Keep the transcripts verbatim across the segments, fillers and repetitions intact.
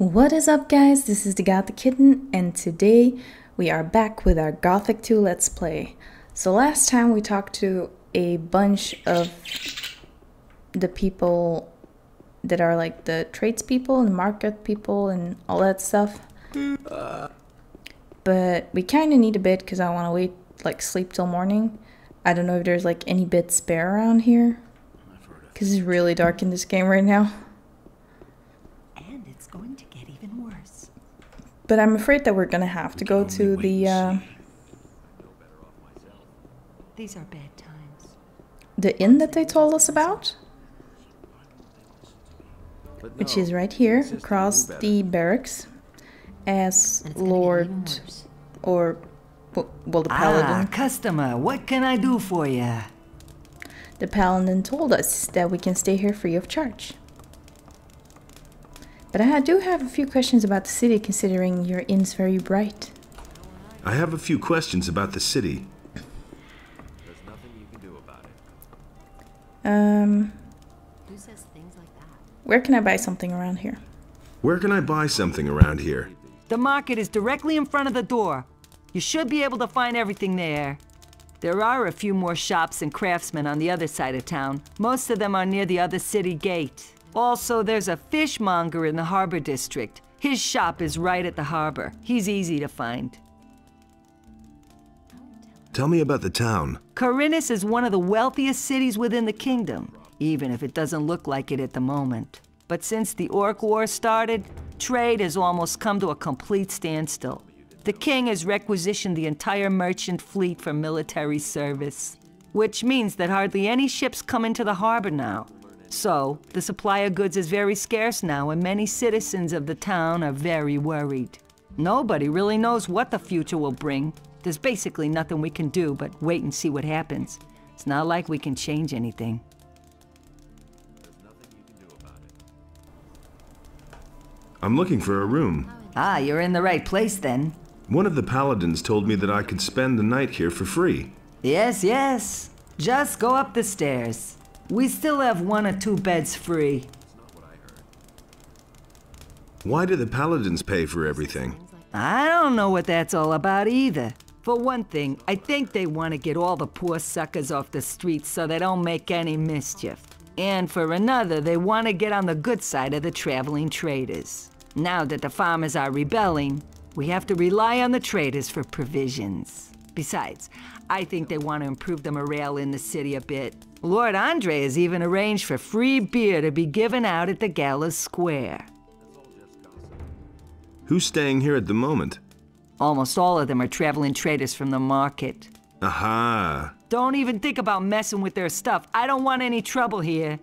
What is up, guys? This is the Gothic Kitten, and today we are back with our Gothic two Let's Play. So last time we talked to a bunch of the people that are like the tradespeople and market people and all that stuff. But we kind of need a bit because I want to wait, like sleep till morning. I don't know if there's like any bit spare around here. Because it's really dark in this game right now. And it's going to get even worse. But I'm afraid that we're going to have to go to the... Uh, These are bad times. The inn that they told us about. Which is right here, across the barracks. As Lord... Or... Well, the Paladin. Ah, customer, what can I do for you? The Paladin told us that we can stay here free of charge. But I do have a few questions about the city, considering your inn's very bright. I have a few questions about the city. There's nothing you can do about it. Um... Who says things like that? Where can I buy something around here? Where can I buy something around here? The market is directly in front of the door. You should be able to find everything there. There are a few more shops and craftsmen on the other side of town. Most of them are near the other city gate. Also, there's a fishmonger in the harbor district. His shop is right at the harbor. He's easy to find. Tell me about the town. Khorinis is one of the wealthiest cities within the kingdom, even if it doesn't look like it at the moment. But since the Orc War started, trade has almost come to a complete standstill. The king has requisitioned the entire merchant fleet for military service, which means that hardly any ships come into the harbor now. So, the supply of goods is very scarce now, and many citizens of the town are very worried. Nobody really knows what the future will bring. There's basically nothing we can do but wait and see what happens. It's not like we can change anything. There's nothing you can do about it. I'm looking for a room. Ah, you're in the right place then. One of the paladins told me that I could spend the night here for free. Yes, yes. Just go up the stairs. We still have one or two beds free. That's not what I heard. Why do the paladins pay for everything? I don't know what that's all about either. For one thing, I think they want to get all the poor suckers off the streets so they don't make any mischief. And for another, they want to get on the good side of the traveling traders. Now that the farmers are rebelling, we have to rely on the traders for provisions. Besides, I think they want to improve the morale in the city a bit. Lord Andre has even arranged for free beer to be given out at the Gala Square. Who's staying here at the moment? Almost all of them are traveling traders from the market. Aha! Don't even think about messing with their stuff. I don't want any trouble here.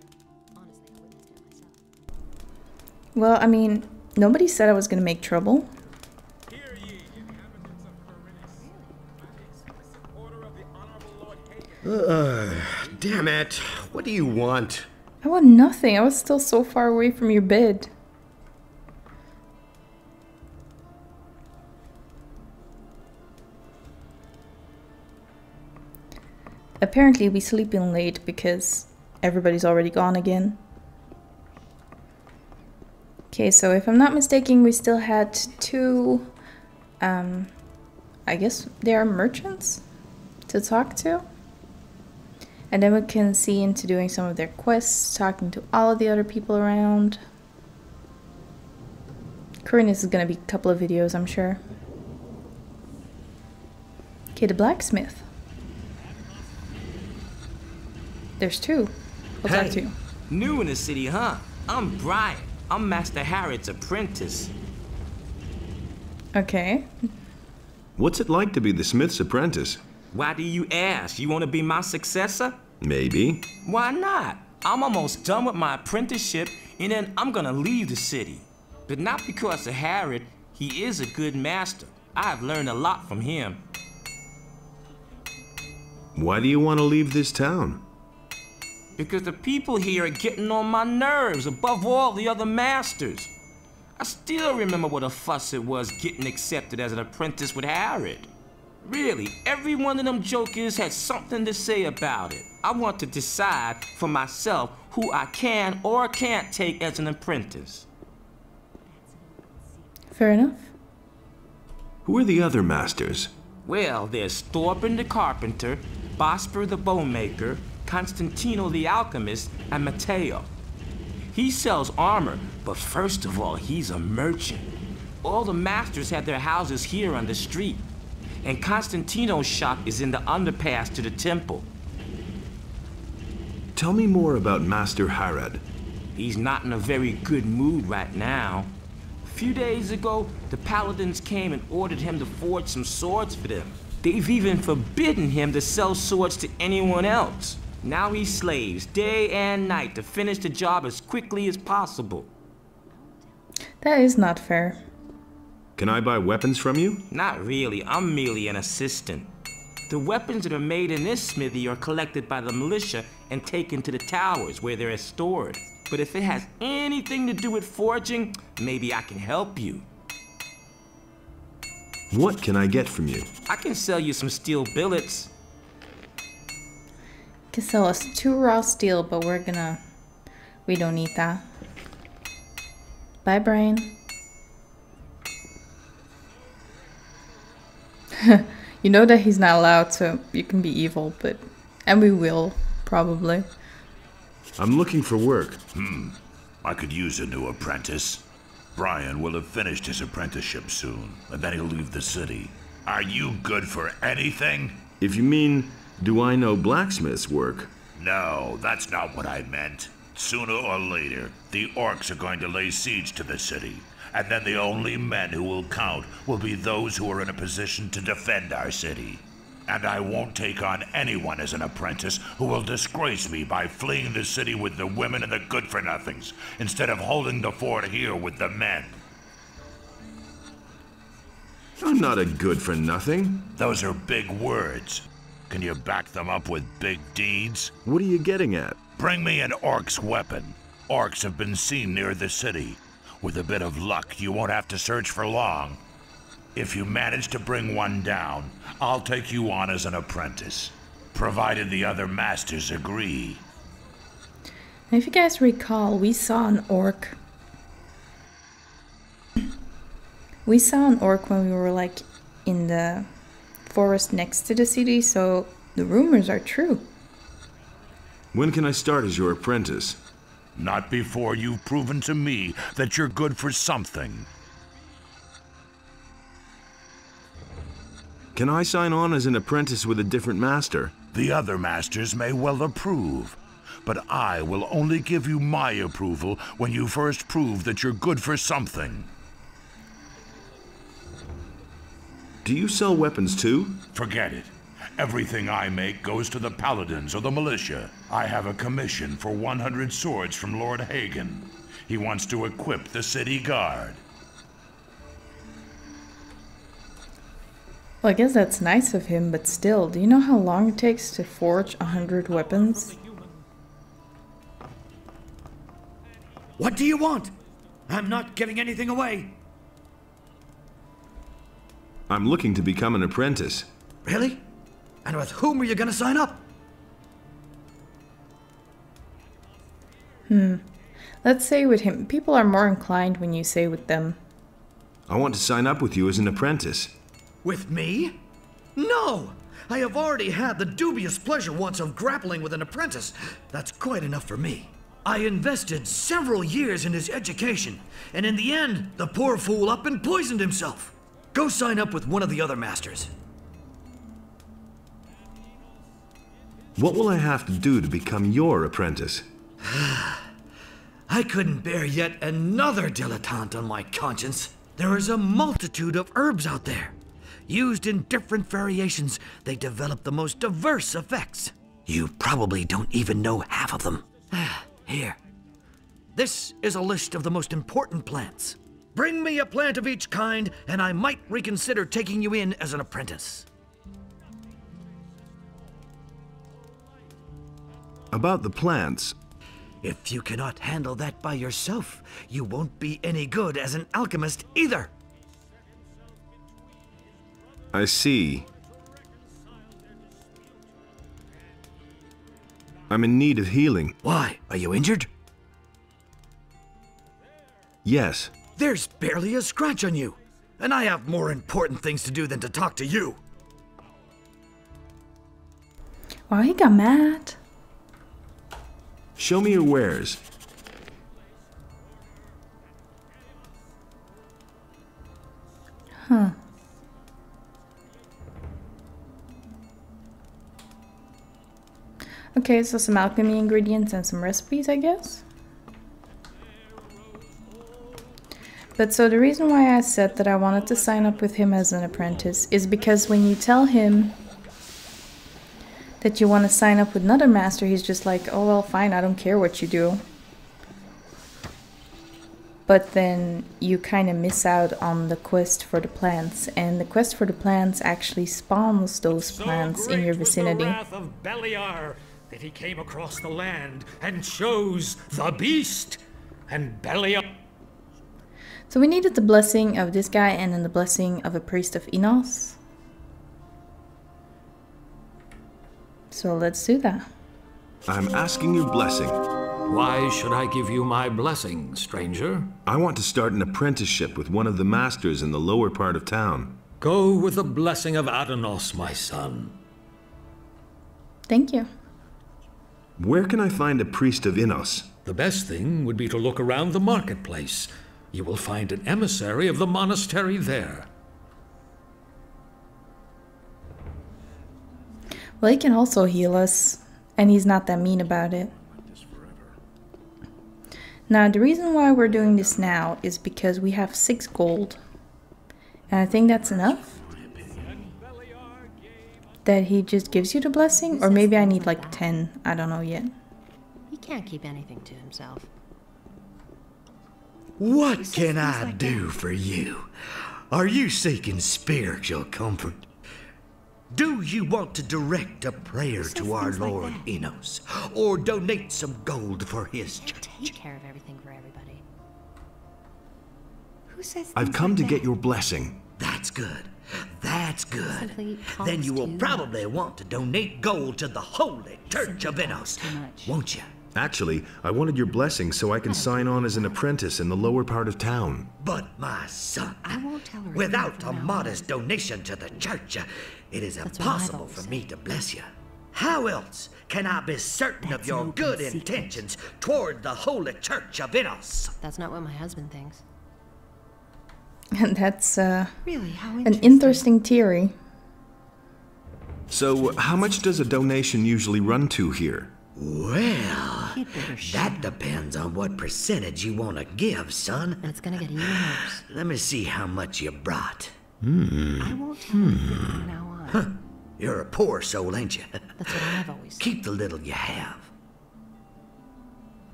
Well, I mean, nobody said I was going to make trouble. Uh, damn it. What do you want? I want nothing. I was still so far away from your bed. Apparently we sleep in late because everybody's already gone again. Okay, so if I'm not mistaken, we still had two, um, I guess they are merchants to talk to. And then we can see into doing some of their quests, talking to all of the other people around. Khorinis is going to be a couple of videos, I'm sure. Okay, the blacksmith. There's two. I'll hey, talk to you. New in the city, huh? I'm Brian. I'm Master Harrod's apprentice. Okay. What's it like to be the smith's apprentice? Why do you ask? You want to be my successor? Maybe. Why not? I'm almost done with my apprenticeship, and then I'm gonna leave the city. But not because of Harad. He is a good master. I've learned a lot from him. Why do you want to leave this town? Because the people here are getting on my nerves, above all the other masters. I still remember what a fuss it was getting accepted as an apprentice with Harad. Really, every one of them jokers had something to say about it. I want to decide for myself who I can or can't take as an apprentice. fair enough. Who are the other masters? Well, there's Thorben the carpenter, Bosper the bowmaker, Constantino the alchemist, and Matteo. He sells armor, but first of all, he's a merchant. All the masters have their houses here on the street, and Constantino's shop is in the underpass to the temple. Tell me more about Master Harad. He's not in a very good mood right now. A few days ago, the paladins came and ordered him to forge some swords for them. They've even forbidden him to sell swords to anyone else. Now he slaves day and night to finish the job as quickly as possible. That is not fair. Can I buy weapons from you? Not really. I'm merely an assistant. The weapons that are made in this smithy are collected by the militia and taken to the towers where they're stored. But if it has anything to do with forging, maybe I can help you. What can I get from you? I can sell you some steel billets. You can sell us two raw steel, but we're gonna... we don't need that. Bye, Brian. You know that he's not allowed, so you can be evil, but... and we will, probably. I'm looking for work. Hmm. I could use a new apprentice. Brian will have finished his apprenticeship soon, and then he'll leave the city. Are you good for anything? If you mean, do I know blacksmith's work? No, that's not what I meant. Sooner or later, the orcs are going to lay siege to the city. And then the only men who will count will be those who are in a position to defend our city. And I won't take on anyone as an apprentice who will disgrace me by fleeing the city with the women and the good-for-nothings, instead of holding the fort here with the men. I'm not a good-for-nothing. Those are big words. Can you back them up with big deeds? What are you getting at? Bring me an orc's weapon. Orcs have been seen near the city. With a bit of luck, you won't have to search for long. If you manage to bring one down, I'll take you on as an apprentice, provided the other masters agree. If you guys recall, we saw an orc. We saw an orc when we were like in the forest next to the city, so the rumors are true. When can I start as your apprentice? Not before you've proven to me that you're good for something. Can I sign on as an apprentice with a different master? The other masters may well approve, but I will only give you my approval when you first prove that you're good for something. Do you sell weapons too? Forget it. Everything I make goes to the paladins or the militia. I have a commission for one hundred swords from Lord Hagen. He wants to equip the city guard. Well, I guess that's nice of him, but still, do you know how long it takes to forge one hundred weapons? What do you want? I'm not giving anything away. I'm looking to become an apprentice. Really? And with whom are you gonna sign up? Hmm. Let's say with him. People are more inclined when you say with them. I want to sign up with you as an apprentice. With me? No! I have already had the dubious pleasure once of grappling with an apprentice. That's quite enough for me. I invested several years in his education, and in the end, the poor fool up and poisoned himself. Go sign up with one of the other masters. What will I have to do to become your apprentice? I couldn't bear yet another dilettante on my conscience. There is a multitude of herbs out there. Used in different variations, they develop the most diverse effects. You probably don't even know half of them. Here. This is a list of the most important plants. Bring me a plant of each kind, and I might reconsider taking you in as an apprentice. About the plants... If you cannot handle that by yourself, you won't be any good as an alchemist either. I see. I'm in need of healing. Why? Are you injured? Yes. There's barely a scratch on you, and I have more important things to do than to talk to you. Wow, he got mad. Show me your wares. Huh. Okay, so some alchemy ingredients and some recipes, I guess. But so the reason why I said that I wanted to sign up with him as an apprentice is because when you tell him that you want to sign up with another master, he's just like, oh well, fine, I don't care what you do. But then you kind of miss out on the quest for the plants, and the quest for the plants actually spawns those plants in your vicinity. So great was the wrath of Beliar that he came across the land and chose the beast, and Beliar. So we needed the blessing of this guy and then the blessing of a priest of Innos. So let's do that. I'm asking your blessing. Why should I give you my blessing, stranger? I want to start an apprenticeship with one of the masters in the lower part of town. Go with the blessing of Adanos, my son. Thank you. Where can I find a priest of Innos? The best thing would be to look around the marketplace. You will find an emissary of the monastery there. Well, he can also heal us, and he's not that mean about it. Now, the reason why we're doing this now is because we have six gold. And I think that's enough. That he just gives you the blessing? Or maybe I need like ten. I don't know yet. He can't keep anything to himself. What can I do for you? Are you seeking spiritual comfort? Do you want to direct a prayer to our Lord like Innos, or donate some gold for his church? Take care of everything for everybody. Who says I've come like to that? Get your blessing. That's good. That's good. Then you will probably much. want to donate gold to the Holy Church of Innos, won't you? Actually, I wanted your blessing so I can sign on as an apprentice in the lower part of town. But my son, I won't tell her without a modest donation to the church, it is impossible for me to bless you. How else can I be certain of your good intentions toward the Holy Church of Innos? That's not what my husband thinks. And that's uh, really an interesting theory. So, how much does a donation usually run to here? Well, that depends on what percentage you want to give, son. And it's gonna get even worse. Let me see how much you brought. Hmm. I won't tell you from now on. Huh. You're a poor soul, ain't you? That's what I've always said. Keep the little you have.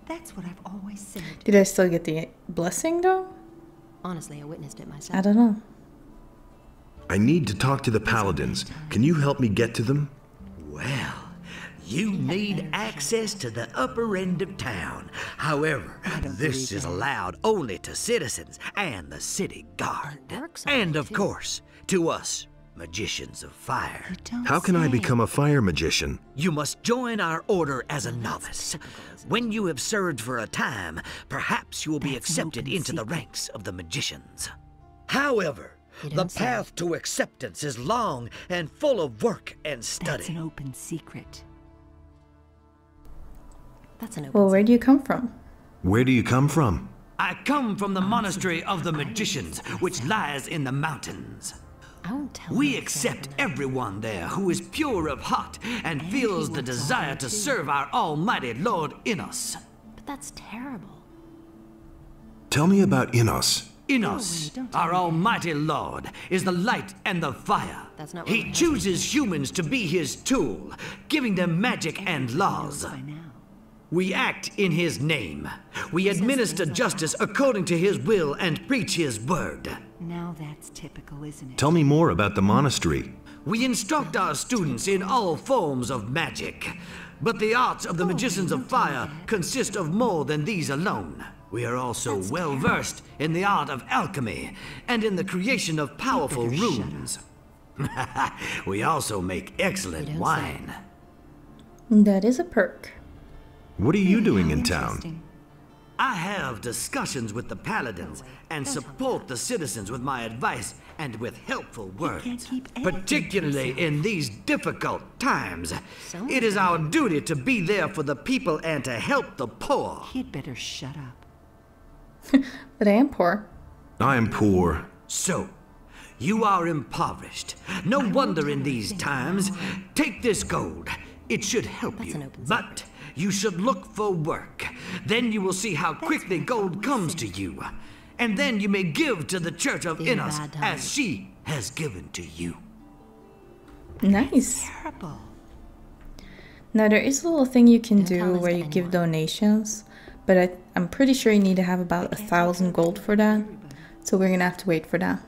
That's what I've always said. Did I still get the blessing, though? Honestly, I witnessed it myself. I don't know. I need to talk to the paladins. Can you help me get to them? Well. You need access to the upper end of town. However, this is allowed only to citizens and the city guard. And of course, to us, magicians of fire. How can I become a fire magician? You must join our order as a novice. When you have served for a time, perhaps you will be accepted into the ranks of the magicians. However, the path to acceptance is long and full of work and study. That's an open secret. Well, where do you come from? Where do you come from? I come from the monastery of the magicians, which lies in the mountains. We accept everyone there who is pure of heart and feels the desire to serve our almighty Lord Innos. But that's terrible. Tell me about Innos. Innos, our almighty Lord, is the light and the fire. He chooses humans to be his tool, giving them magic and laws. We act in his name. We administer justice according to his will and preach his word. Now that's typical, isn't it? Tell me more about the monastery. We instruct our students in all forms of magic. But the arts of the magicians of fire consist of more than these alone. We are also well versed in the art of alchemy and in the creation of powerful runes. We also make excellent wine. That is a perk. What are you doing in town? I have discussions with the paladins and support the citizens with my advice and with helpful words, particularly in these difficult times. It is our duty to be there for the people and to help the poor. He'd better shut up. But I am poor. I am poor. So, you are impoverished. No wonder in these times. Take this gold. It should help you, but you should look for work. Then you will see how quickly gold comes to you. And then you may give to the Church of Innos as she has given to you. Nice. Now there is a little thing you can do where you give donations, but I, I'm pretty sure you need to have about a thousand gold for that. So we're gonna have to wait for that.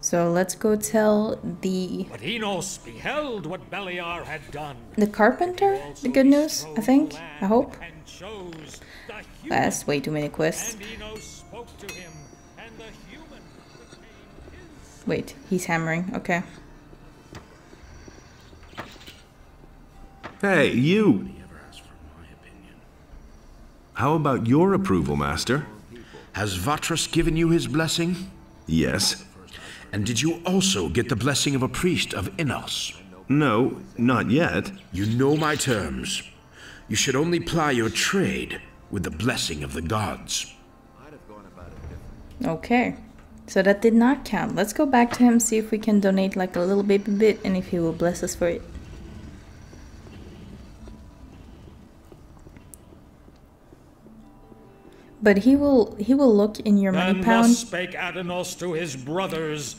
So let's go tell the... But Innos beheld what Beliar had done. The carpenter? The good news, I think. I hope. That's way too many quests. Wait, he's hammering. Okay. Hey, you! How about your approval, Master? Has Vatras given you his blessing? Yes. And did you also get the blessing of a priest of Innos? No, not yet. You know my terms. You should only ply your trade with the blessing of the gods. Okay, so that did not count. Let's go back to him, see if we can donate like a little baby bit and if he will bless us for it. But he will he will look in your money pound. Thus spake Adanos to his brothers.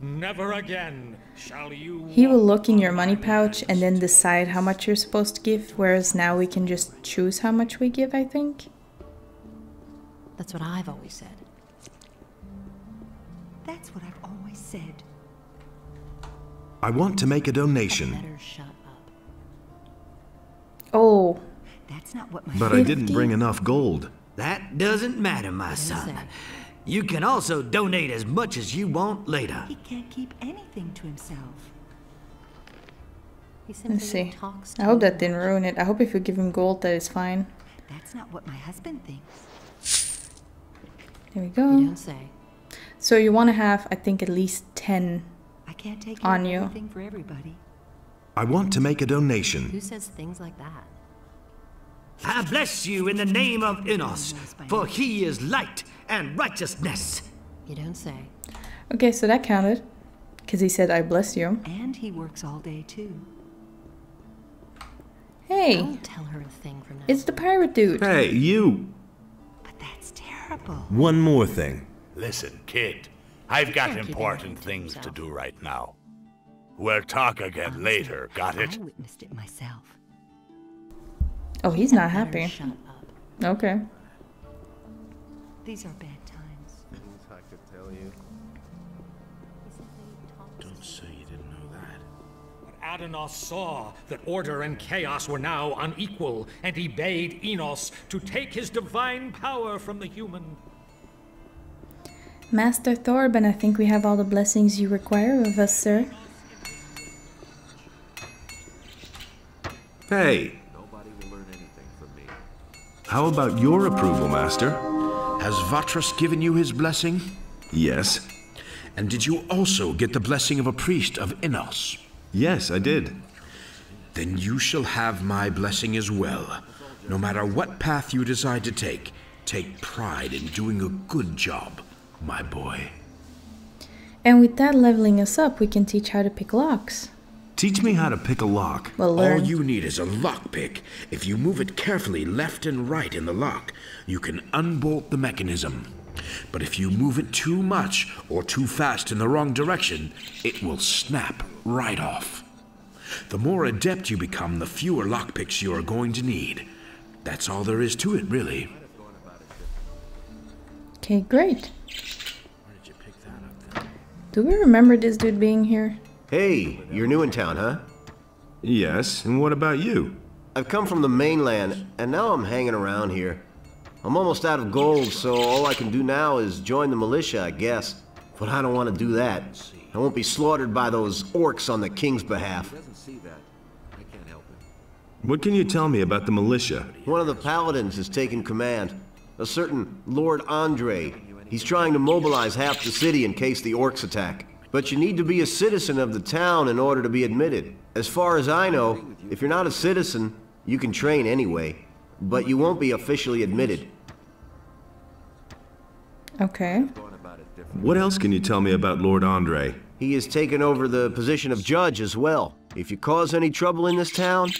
Never again shall you. He will look in your money pouch and then decide how much you're supposed to give, whereas now we can just choose how much we give, I think. That's what I've always said. That's what I've always said. I want to make a donation. I better shut up. Oh. That's not what my But fifty I didn't bring enough gold. That doesn't matter, my son. You can also donate as much as you want later. He can't keep anything to himself. He Let's see. Talks to I hope that didn't ruin it. I hope if you give him gold, that is fine. That's not what my husband thinks. There we go. You don't say. So you want to have, I think, at least ten I can't take on you. Everything for everybody. I want to make a donation. Who says things like that? I bless you in the name of Innos, for he is light and righteousness. You don't say. Okay, so that counted, because he said, I bless you. And he works all day, too. Hey. Don't tell her a thing from now. It's the pirate dude. Hey, you. But that's terrible. One more thing. Listen, kid, I've got important things to do right now. We'll talk again later, got it? I witnessed it myself. Oh, he's not happy. Okay. These are bad times. I could tell you. Don't say you didn't know that. But Adanos saw that order and chaos were now unequal, and he bade Innos to take his divine power from the human. Master Thorben, I think we have all the blessings you require of us, sir. Hey. How about your approval, Master? Has Vatras given you his blessing? Yes. And did you also get the blessing of a priest of Innos? Yes, I did. Then you shall have my blessing as well. No matter what path you decide to take, take pride in doing a good job, my boy. And with that leveling us up, we can teach how to pick locks. Teach me how to pick a lock. Well, all you need is a lock pick. If you move it carefully left and right in the lock, you can unbolt the mechanism. But if you move it too much or too fast in the wrong direction, it will snap right off. The more adept you become, the fewer lock picks you are going to need. That's all there is to it, really. Okay, great. Where did you pick that up then? Do we remember this dude being here? Hey, you're new in town, huh? Yes, and what about you? I've come from the mainland, and now I'm hanging around here. I'm almost out of gold, so all I can do now is join the militia, I guess. But I don't want to do that. I won't be slaughtered by those orcs on the king's behalf. He doesn't see that. I can't help it. What can you tell me about the militia? One of the paladins has taken command. A certain Lord Andre. He's trying to mobilize half the city in case the orcs attack. But you need to be a citizen of the town in order to be admitted. As far as I know, if you're not a citizen, you can train anyway. But you won't be officially admitted. Okay. What else can you tell me about Lord Andre? He has taken over the position of judge as well. If you cause any trouble in this town,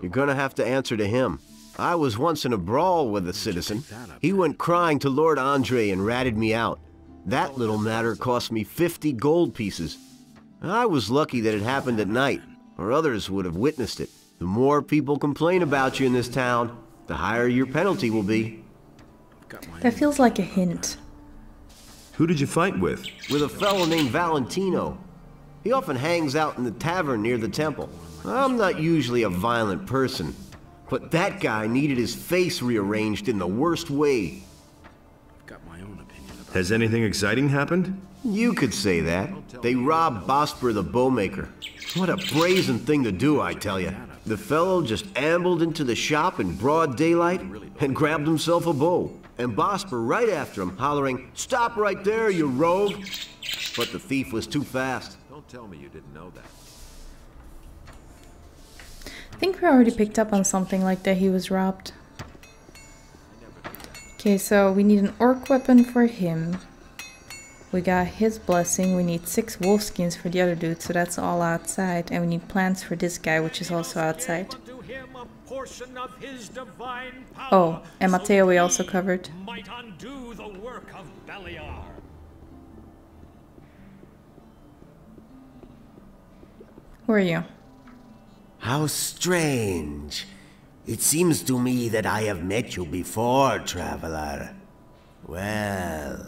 you're gonna have to answer to him. I was once in a brawl with a citizen. He went crying to Lord Andre and ratted me out. That little matter cost me fifty gold pieces. I was lucky that it happened at night, or others would have witnessed it. The more people complain about you in this town, the higher your penalty will be. That feels like a hint. Who did you fight with? With a fellow named Valentino. He often hangs out in the tavern near the temple. I'm not usually a violent person, but that guy needed his face rearranged in the worst way. I've got my own opinion about Has anything exciting happened? You could say that. They robbed Bosper the bowmaker. What a brazen thing to do, I tell you. The fellow just ambled into the shop in broad daylight and grabbed himself a bow. And Bosper right after him, hollering, "Stop right there, you rogue!" But the thief was too fast. Don't tell me you didn't know that. I think we already picked up on something like that. He was robbed. Okay, so we need an orc weapon for him. We got his blessing. We need six wolf skins for the other dude, so that's all outside. And we need plants for this guy, which is also outside. Oh, and Matteo we also covered. Might undo the work of Beliar. Who are you? How strange. It seems to me that I have met you before, traveler. Well,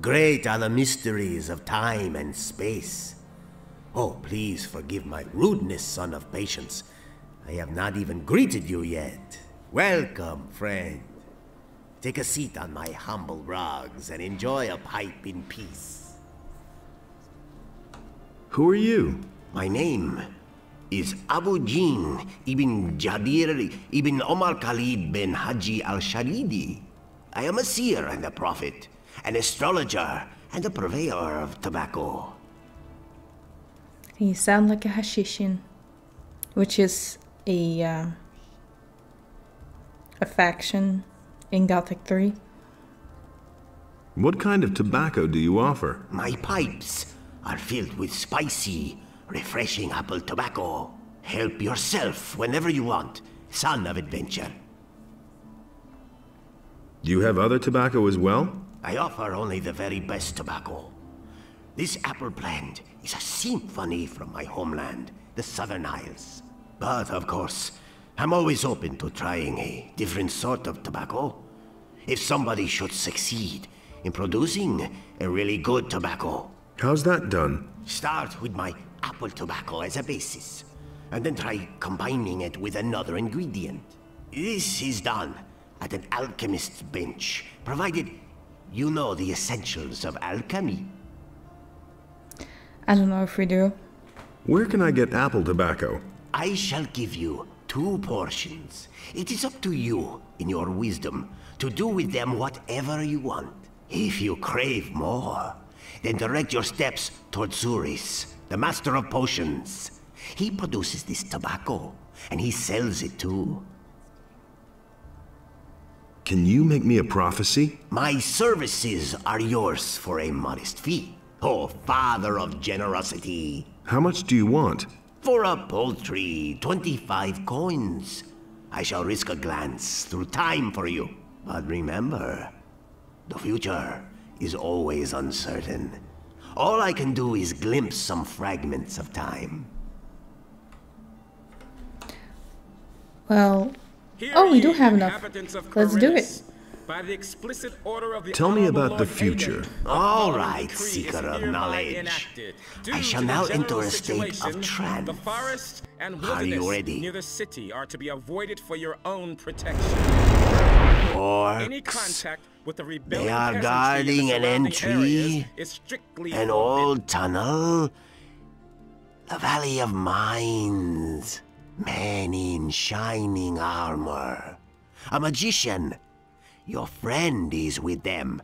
great are the mysteries of time and space. Oh, please forgive my rudeness, son of patience. I have not even greeted you yet. Welcome, friend. Take a seat on my humble rugs and enjoy a pipe in peace. Who are you? My name is Abuyin ibn Djadir ibn Omar Kalid ben Hadji al Sharidi. I am a seer and a prophet, an astrologer, and a purveyor of tobacco. You sound like a hashishin, which is a uh, a faction in Gothic three. What kind of tobacco do you offer? My pipes are filled with spicy, refreshing apple tobacco. Help yourself whenever you want, son of adventure. Do you have other tobacco as well? I offer only the very best tobacco. This apple plant is a symphony from my homeland, the Southern Isles. But of course, I'm always open to trying a different sort of tobacco. If somebody should succeed in producing a really good tobacco. How's that done? Start with my apple tobacco as a basis, and then try combining it with another ingredient. This is done at an alchemist's bench, provided you know the essentials of alchemy. I don't know if we do. Where can I get apple tobacco? I shall give you two portions. It is up to you, in your wisdom, to do with them whatever you want. If you crave more, then direct your steps toward Xorus, the master of potions. He produces this tobacco, and he sells it too. Can you make me a prophecy? My services are yours for a modest fee. Oh, father of generosity. How much do you want? For a paltry twenty-five coins. I shall risk a glance through time for you. But remember, the future is always uncertain. All I can do is glimpse some fragments of time. Well... Oh, we do have enough. Let's do it. Tell me about the future. All right, seeker of knowledge. I shall now enter a state of trance. Are you ready? Near the city are to be avoided for your own protection. Or any contact with the rebellion, they are guarding an entry, an old tunnel, the Valley of Mines. Men in shining armor. A magician. Your friend is with them.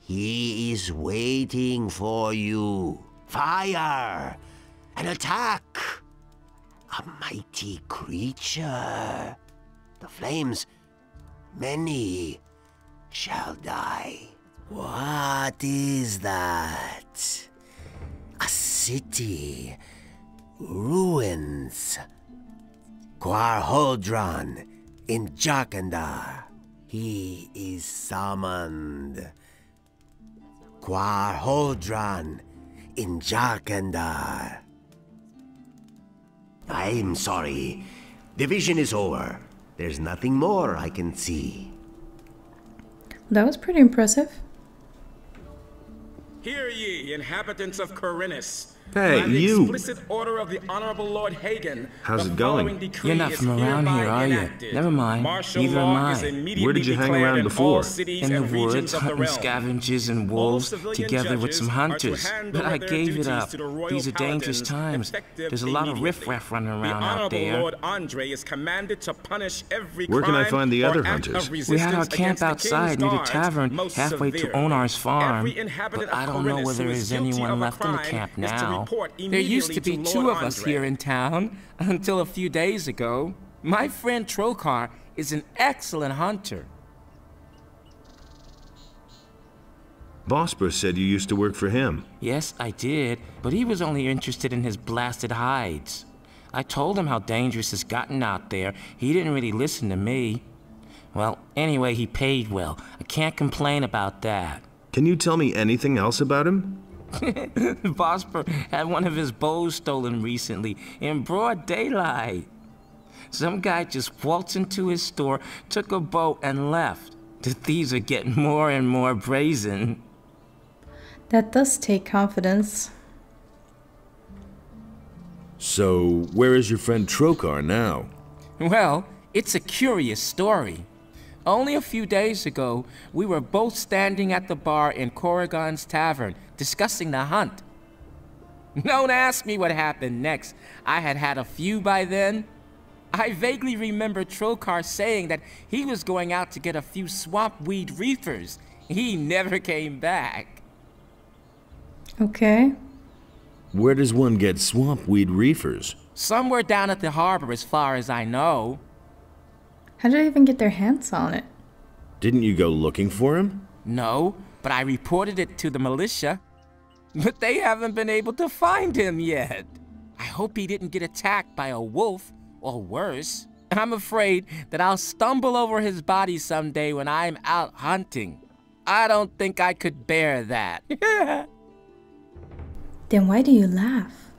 He is waiting for you. Fire! An attack! A mighty creature. The flames, many, shall die. What is that? A city. Ruins. Quarhodron in Jharkendar. He is summoned. Quarhodron in Jharkendar. I'm sorry. The vision is over. There's nothing more I can see. That was pretty impressive. Hear ye, inhabitants of Khorinis. Hey, you! Explicit order of the Honorable Lord Hagen. How's it going? You're not from around here, are you? Never mind. Neither am I. Where did you hang around before? In the woods, hunting scavengers and wolves, together with some hunters. But I gave it up. These are dangerous times. There's a lot of riffraff running around out there. The Honorable Lord Andre is commanded to punish every crime. Where can I find the other hunters? We had our camp outside near the tavern, halfway to Onar's farm. But I don't know whether there's anyone left in the camp now. There used to be two of us here in town, until a few days ago. My friend Trokar is an excellent hunter. Bosper said you used to work for him. Yes, I did, but he was only interested in his blasted hides. I told him how dangerous it's gotten out there. He didn't really listen to me. Well, anyway, he paid well. I can't complain about that. Can you tell me anything else about him? Bosper had one of his bows stolen recently, in broad daylight. Some guy just waltzed into his store, took a bow, and left. The thieves are getting more and more brazen. That does take confidence. So, where is your friend Trokar now? Well, it's a curious story. Only a few days ago, we were both standing at the bar in Corrigan's Tavern, discussing the hunt. Don't ask me what happened next. I had had a few by then. I vaguely remember Trokar saying that he was going out to get a few swampweed reefers. He never came back. Okay. Where does one get swampweed reefers? Somewhere down at the harbor, as far as I know. How did they even get their hands on it? Didn't you go looking for him? No, but I reported it to the militia. But they haven't been able to find him yet. I hope he didn't get attacked by a wolf, or worse. I'm afraid that I'll stumble over his body someday when I'm out hunting. I don't think I could bear that. Then why do you laugh?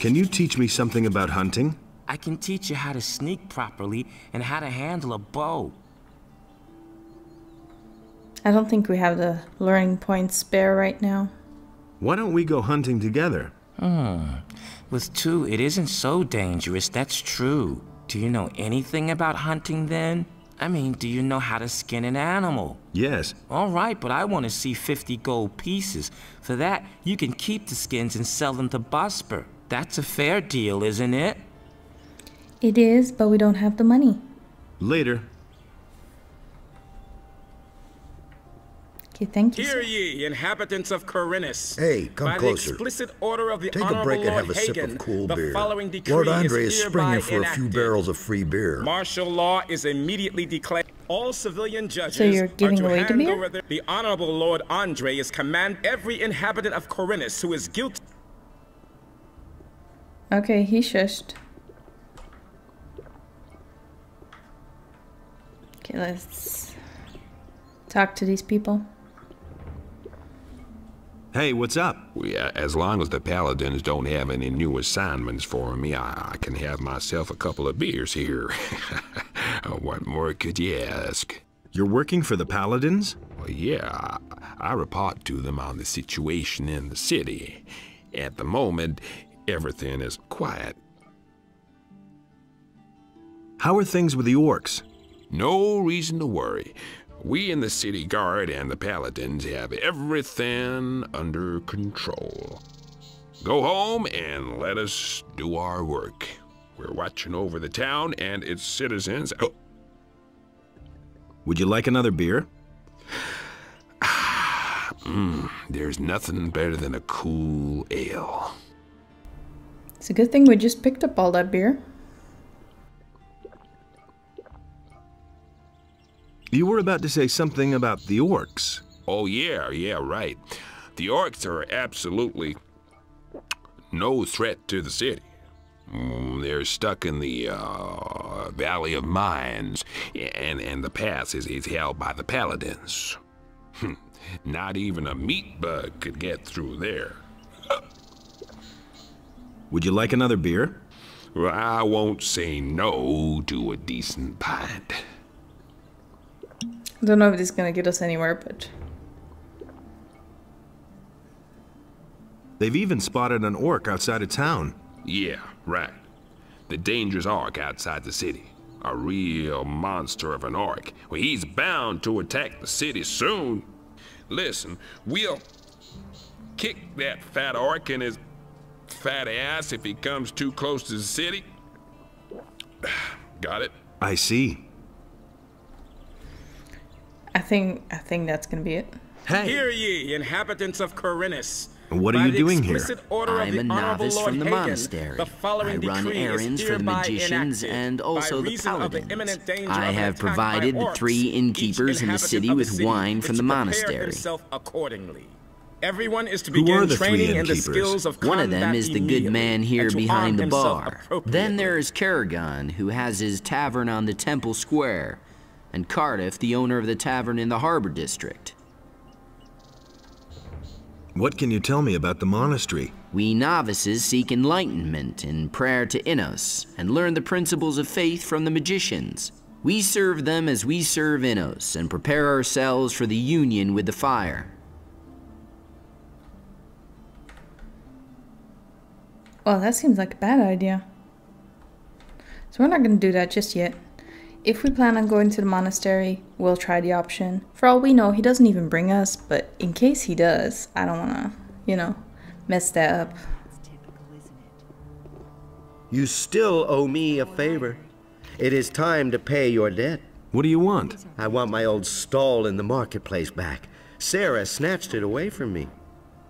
Can you teach me something about hunting? I can teach you how to sneak properly and how to handle a bow. I don't think we have the learning points spare right now. Why don't we go hunting together? Hmm. With two, it isn't so dangerous, that's true. Do you know anything about hunting then? I mean, do you know how to skin an animal? Yes. All right, but I want to see fifty gold pieces. For that, you can keep the skins and sell them to Bosper. That's a fair deal, isn't it? It is, but we don't have the money. Later. Okay, thank you. Hear ye, inhabitants of Khorinis. Hey, come by closer. The explicit order of the Take Honorable a break and Lord have a Hagen, sip of cool beer. Lord Andre is, is springing for enacted. a few barrels of free beer. Martial law is immediately declared. All civilian judges so you're giving are to away hand the beer? Over their... The Honorable Lord Andre is command every inhabitant of Khorinis who is guilty. Okay, he shushed. Okay, let's talk to these people. Hey, what's up? We, uh, as long as the Paladins don't have any new assignments for me, I, I can have myself a couple of beers here. What more could you ask? You're working for the Paladins? Well, yeah, I, I report to them on the situation in the city. At the moment, everything is quiet. How are things with the orcs? No reason to worry. We in the city guard and the paladins have everything under control. Go home and let us do our work. We're watching over the town and its citizens. Oh. Would you like another beer? mm, there's nothing better than a cool ale. It's a good thing we just picked up all that beer. You were about to say something about the orcs. Oh yeah, yeah, right. The orcs are absolutely no threat to the city. Mm, they're stuck in the uh, Valley of Mines, and, and the pass is, is held by the paladins. Hm, not even a meat bug could get through there. Would you like another beer? Well, I won't say no to a decent pint. I don't know if this is going to get us anywhere, but... They've even spotted an orc outside of town. Yeah, right. The dangerous orc outside the city. A real monster of an orc. Well, he's bound to attack the city soon. Listen, we'll kick that fat orc in his fat ass if he comes too close to the city. Got it? I see. I think I think that's gonna be it. Hey. Hear ye, inhabitants of Khorinis. What are you doing here? I'm a novice from the monastery. I run errands for the magicians and also the paladins. I have provided the three innkeepers in the city with wine from the monastery. Everyone is to begin training in the skills of combat. One of them is the good man here behind the bar. Then there is Kerrigan, who has his tavern on the Temple Square, and Cardiff, the owner of the tavern in the Harbor District. What can you tell me about the monastery? We novices seek enlightenment in prayer to Innos and learn the principles of faith from the magicians. We serve them as we serve Innos and prepare ourselves for the union with the fire. Well, that seems like a bad idea. So we're not going to do that just yet. If we plan on going to the monastery, we'll try the option. For all we know, he doesn't even bring us, but in case he does, I don't wanna, you know, mess that up. You still owe me a favor. It is time to pay your debt. What do you want? I want my old stall in the marketplace back. Sarah snatched it away from me.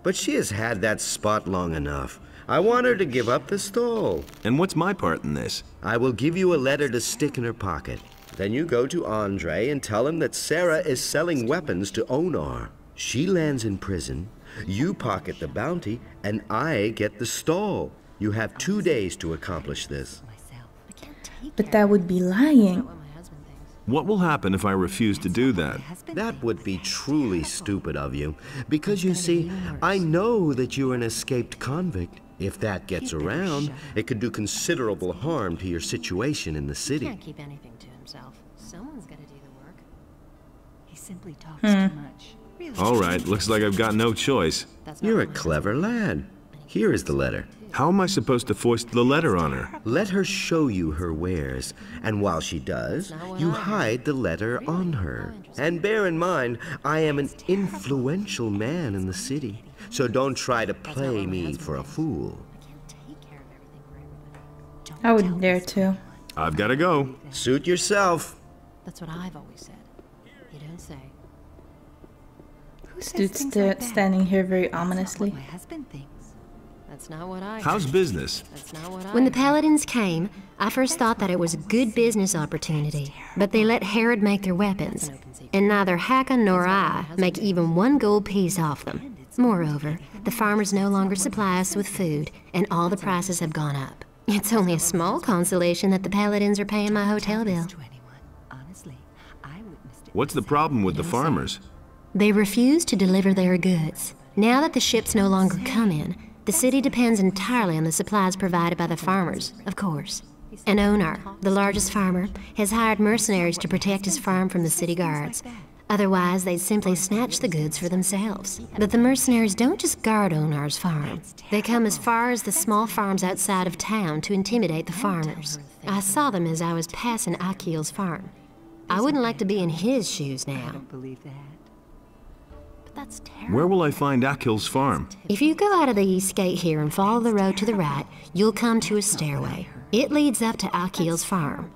But she has had that spot long enough. I want her to give up the stall. And what's my part in this? I will give you a letter to stick in her pocket. Then you go to Andre and tell him that Sarah is selling weapons to Onar. She lands in prison, you pocket the bounty, and I get the stall. You have two days to accomplish this. But that would be lying. What will happen if I refuse to do that? That would be truly stupid of you, because you see, I know that you're an escaped convict. If that gets around, it could do considerable harm to your situation in the city. He can't keep anything to himself. Someone's got to do the work. He simply talks hmm. too much. Really? All right, looks like I've got no choice. You're a clever lad. Here is the letter. How am I supposed to foist the letter on her? Let her show you her wares, and while she does, you hide the letter on her. And bear in mind, I am an influential man in the city, so don't try to play me for a fool. I wouldn't dare to. I've got to go. Suit yourself. That's what I've always said. You don't say. Dude's like standing here very ominously. My husband thinks. That's not what I How's business? That's not what I when the paladins came, I first thought that it was a good business opportunity, but they let Harad make their weapons, and neither Hakim nor I make even one gold piece off them. Moreover, the farmers no longer supply us with food, and all the prices have gone up. It's only a small consolation that the paladins are paying my hotel bill. What's the problem with the farmers? They refuse to deliver their goods. Now that the ships no longer come in, the city depends entirely on the supplies provided by the farmers, of course. And Onar, the largest farmer, has hired mercenaries to protect his farm from the city guards. Otherwise, they'd simply snatch the goods for themselves. But the mercenaries don't just guard Onar's farm. They come as far as the small farms outside of town to intimidate the farmers. I saw them as I was passing Akil's farm. I wouldn't like to be in his shoes now. I don't believe that. But that's terrible. Where will I find Akil's farm? If you go out of the east gate here and follow the road to the right, you'll come to a stairway. It leads up to Akil's farm.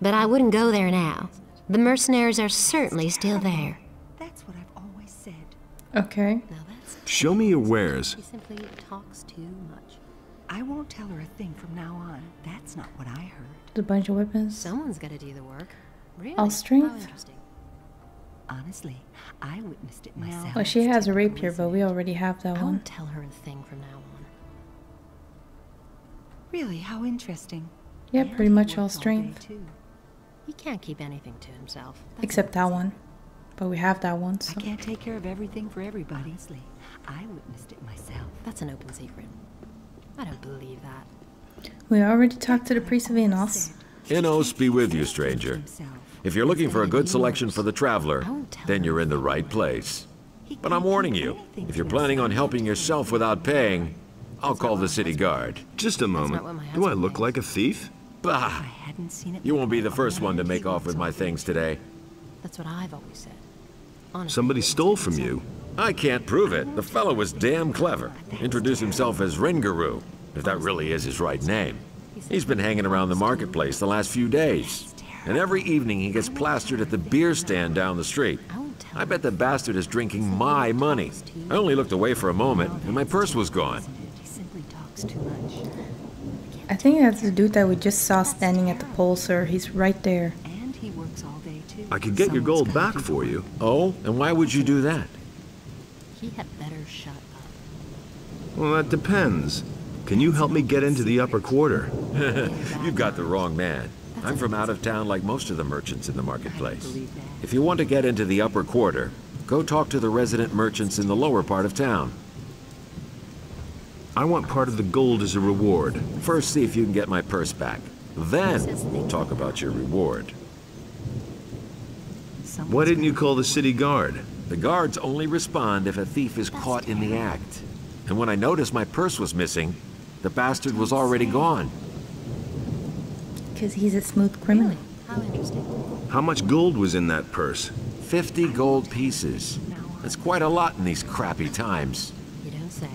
But I wouldn't go there now. The mercenaries are certainly still there. That's what I've always said. Okay. Show me your wares. She simply talks too much. I won't tell her a thing from now on. That's not what I heard. A bunch of weapons. Someone's got to do the work. Really? All strength. Oh, honestly, I witnessed it myself. Well, she has a rapier, but we already have that I one. I won't tell her a thing from now on. Really? How interesting. Yeah, yeah pretty much all strength. All he can't keep anything to himself. That's except that one. But we have that one, so. I can't take care of everything for everybody. Honestly, I witnessed it myself. That's an open secret. I don't believe that. We already talked to the priest of Innos. Innos be with you, stranger. If you're looking for a good selection for the traveler, then you're in the right place. But I'm warning you, if you're planning on helping yourself without paying, I'll call the city guard. Just a moment. Do I look like a thief? Bah! You won't be the first one to make off with my things today. That's what I've always said. Somebody stole from you. I can't prove it. The fellow was damn clever. Introduced himself as Rengaru. If that really is his right name. He's been hanging around the marketplace the last few days. And every evening he gets plastered at the beer stand down the street. I bet the bastard is drinking my money. I only looked away for a moment, and my purse was gone. I think that's the dude that we just saw standing at the pole, sir. He's right there. I could get your gold back for you. Oh, and why would you do that? He had better shut up. Well, that depends. Can you help me get into the upper quarter? You've got the wrong man. I'm from out of town like most of the merchants in the marketplace. If you want to get into the upper quarter, go talk to the resident merchants in the lower part of town. I want part of the gold as a reward. First, see if you can get my purse back. Then, we'll talk about your reward. Why didn't you call the city guard? The guards only respond if a thief is caught in the act. And when I noticed my purse was missing, the bastard was already gone. Because he's a smooth criminal. How interesting. How much gold was in that purse? fifty gold pieces. That's quite a lot in these crappy times. You don't say.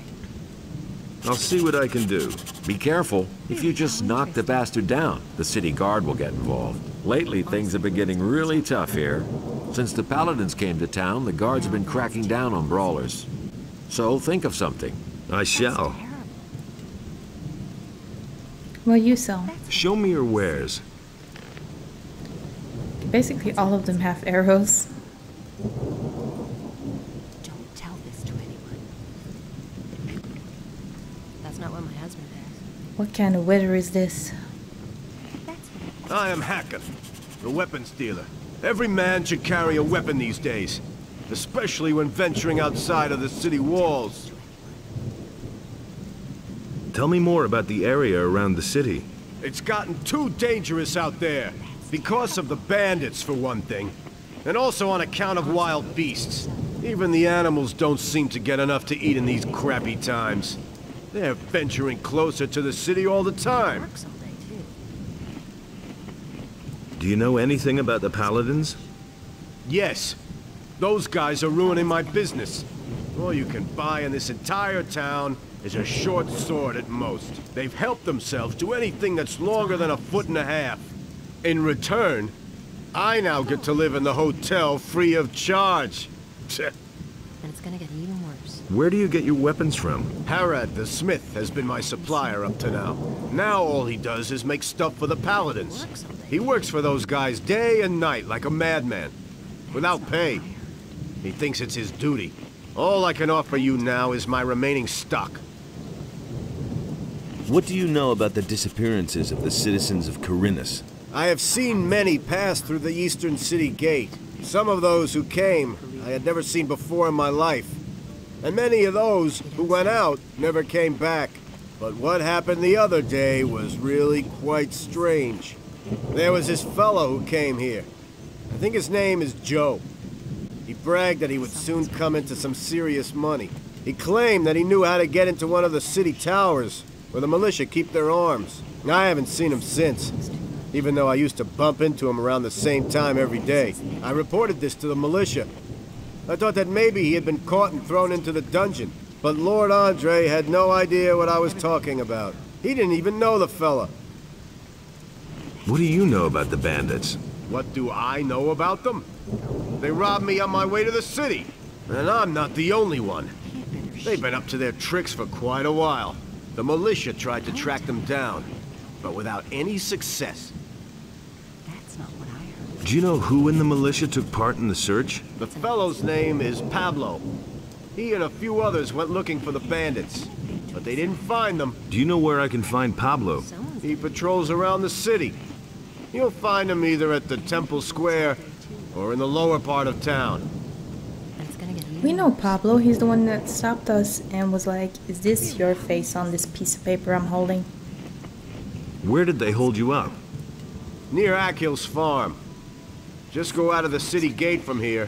I'll see what I can do. Be careful. If you just knock the bastard down, the city guard will get involved. Lately, things have been getting really tough here. Since the paladins came to town, the guards have been cracking down on brawlers. So think of something. I shall. Well, you sell. Show me your wares. Basically, all of them have arrows. Don't tell this to anyone. That's not what my husband has. What kind of weather is this? I am Hakim, the weapons dealer. Every man should carry a weapon these days, especially when venturing outside of the city walls. Tell me more about the area around the city. It's gotten too dangerous out there, because of the bandits for one thing, and also on account of wild beasts. Even the animals don't seem to get enough to eat in these crappy times. They're venturing closer to the city all the time. Do you know anything about the paladins? Yes. Those guys are ruining my business. All you can buy in this entire town is a short sword at most. They've helped themselves to anything that's longer than a foot and a half. In return, I now get to live in the hotel free of charge. And it's gonna get even worse. Where do you get your weapons from? Harad the smith has been my supplier up to now. Now all he does is make stuff for the paladins. He works for those guys day and night like a madman, without pay. He thinks it's his duty. All I can offer you now is my remaining stock. What do you know about the disappearances of the citizens of Khorinis? I have seen many pass through the eastern city gate. Some of those who came, I had never seen before in my life. And many of those who went out never came back. But what happened the other day was really quite strange. There was this fellow who came here. I think his name is Joe. He bragged that he would soon come into some serious money. He claimed that he knew how to get into one of the city towers where the militia keep their arms. I haven't seen him since. even though I used to bump into him around the same time every day. I reported this to the militia. I thought that maybe he had been caught and thrown into the dungeon, but Lord Andre had no idea what I was talking about. He didn't even know the fella. What do you know about the bandits? What do I know about them? They robbed me on my way to the city, and I'm not the only one. They've been up to their tricks for quite a while. The militia tried to track them down, but without any success. That's not what I heard. Do you know who in the militia took part in the search? The fellow's name is Pablo. He and a few others went looking for the bandits, but they didn't find them. Do you know where I can find Pablo? He patrols around the city. You'll find him either at the Temple Square or in the lower part of town. We know Pablo. He's the one that stopped us and was like, is this your face on this piece of paper I'm holding? Where did they hold you up? Near Achil's farm. Just go out of the city gate from here.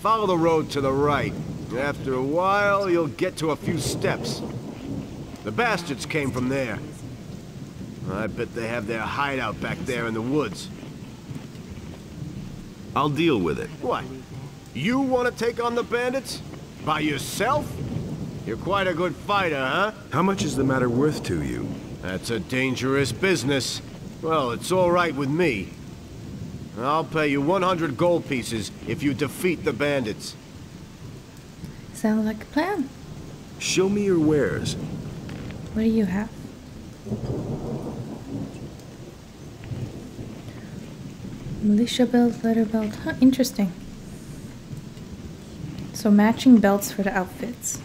Follow the road to the right. After a while, you'll get to a few steps. The bastards came from there. I bet they have their hideout back there in the woods. I'll deal with it. What? You want to take on the bandits? By yourself? You're quite a good fighter, huh? How much is the matter worth to you? That's a dangerous business. Well, it's all right with me. I'll pay you one hundred gold pieces if you defeat the bandits. Sounds like a plan. Show me your wares. What do you have? Militia belt, leather belt. Huh, interesting. So matching belts for the outfits.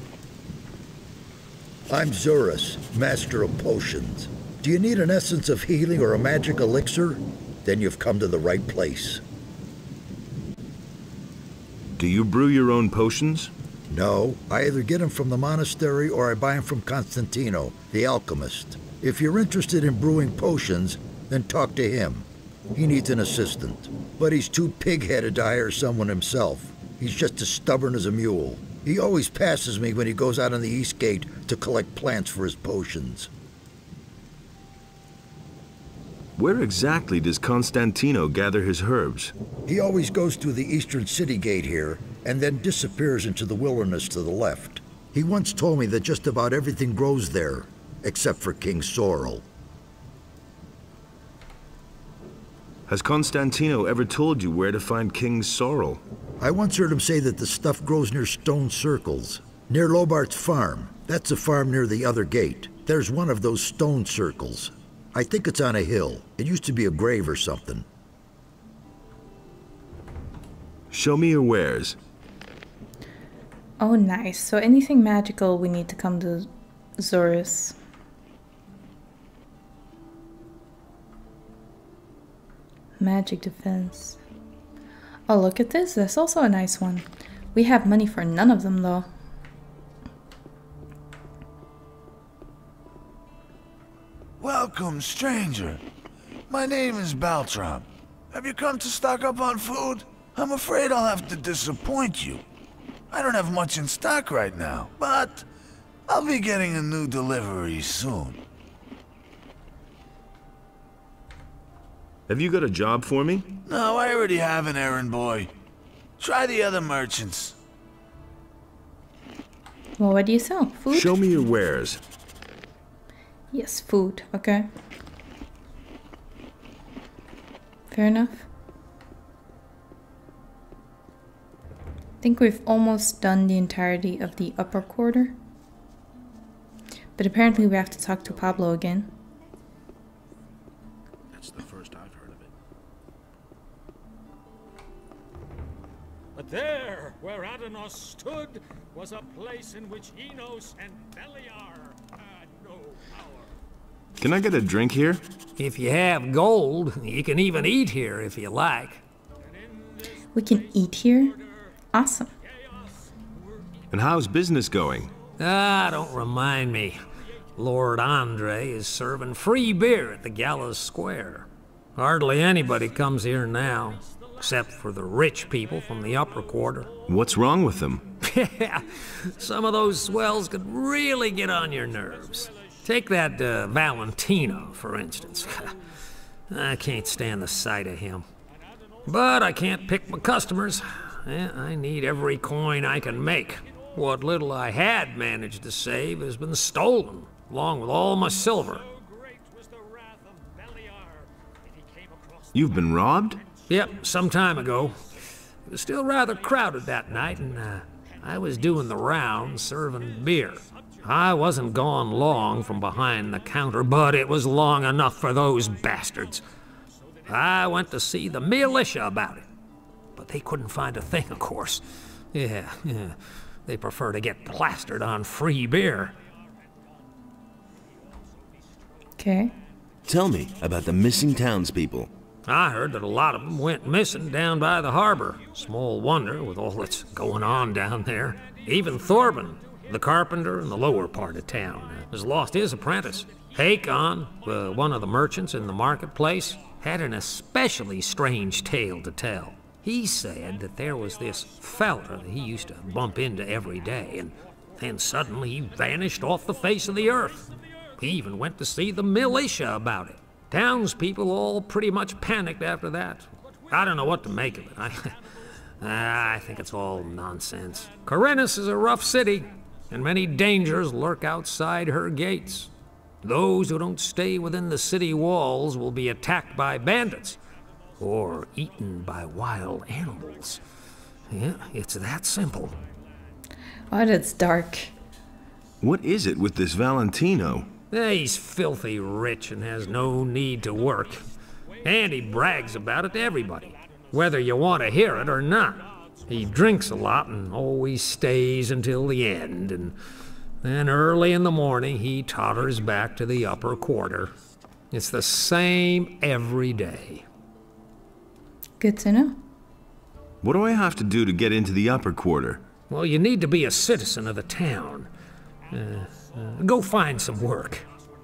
I'm Xorus, master of potions. Do you need an essence of healing or a magic elixir? Then you've come to the right place. Do you brew your own potions? No, I either get them from the monastery or I buy them from Constantino, the alchemist. If you're interested in brewing potions, then talk to him. He needs an assistant, but he's too pig-headed to hire someone himself. He's just as stubborn as a mule. He always passes me when he goes out on the East Gate to collect plants for his potions. Where exactly does Constantino gather his herbs? He always goes through the Eastern City Gate here and then disappears into the wilderness to the left. He once told me that just about everything grows there, except for King Sorrel. Has Constantino ever told you where to find King Sorrel? I once heard him say that the stuff grows near stone circles, near Lobart's farm. That's a farm near the other gate. There's one of those stone circles. I think it's on a hill. It used to be a grave or something. Show me your wares. Oh, nice. So anything magical, we need to come to Xorus. Magic defense. Oh, look at this. That's also a nice one. We have money for none of them, though. Welcome, stranger. My name is Baltram. Have you come to stock up on food? I'm afraid I'll have to disappoint you. I don't have much in stock right now, but I'll be getting a new delivery soon. Have you got a job for me? No, I already have an errand boy. Try the other merchants. Well, what do you sell? Food? Show me your wares. Yes, food. Okay. Fair enough. I think we've almost done the entirety of the upper quarter. But apparently we have to talk to Pablo again. There, where Adanos stood, was a place in which Innos and Beliar had no power. Can I get a drink here? If you have gold, you can even eat here if you like. We can eat here? Awesome. And how's business going? Ah, don't remind me. Lord Andre is serving free beer at the Gala Square. Hardly anybody comes here now. Except for the rich people from the upper quarter. What's wrong with them? Yeah, some of those swells could really get on your nerves. Take that uh, Valentino, for instance. I can't stand the sight of him. But I can't pick my customers. I need every coin I can make. What little I had managed to save has been stolen, along with all my silver. You've been robbed? Yep, some time ago. It was still rather crowded that night, and uh, I was doing the rounds, serving beer. I wasn't gone long from behind the counter, but it was long enough for those bastards. I went to see the militia about it, but they couldn't find a thing, of course. Yeah, yeah. They prefer to get plastered on free beer. Okay. Tell me about the missing townspeople. I heard that a lot of them went missing down by the harbor. Small wonder with all that's going on down there. Even Thorben, the carpenter in the lower part of town, has lost his apprentice. Hakon, uh, one of the merchants in the marketplace, had an especially strange tale to tell. He said that there was this fella that he used to bump into every day, and then suddenly he vanished off the face of the earth. He even went to see the militia about it. Townspeople all pretty much panicked after that. I don't know what to make of it. I, I think it's all nonsense. Khorinis is a rough city, and many dangers lurk outside her gates. Those who don't stay within the city walls will be attacked by bandits or eaten by wild animals. Yeah, it's that simple. Oh, that's dark. What is it with this Valentino? He's filthy rich and has no need to work. And he brags about it to everybody, whether you want to hear it or not. He drinks a lot and always stays until the end, and then early in the morning he totters back to the upper quarter. It's the same every day. Good to know. What do I have to do to get into the upper quarter? Well, you need to be a citizen of the town. Uh, Uh, go find some work,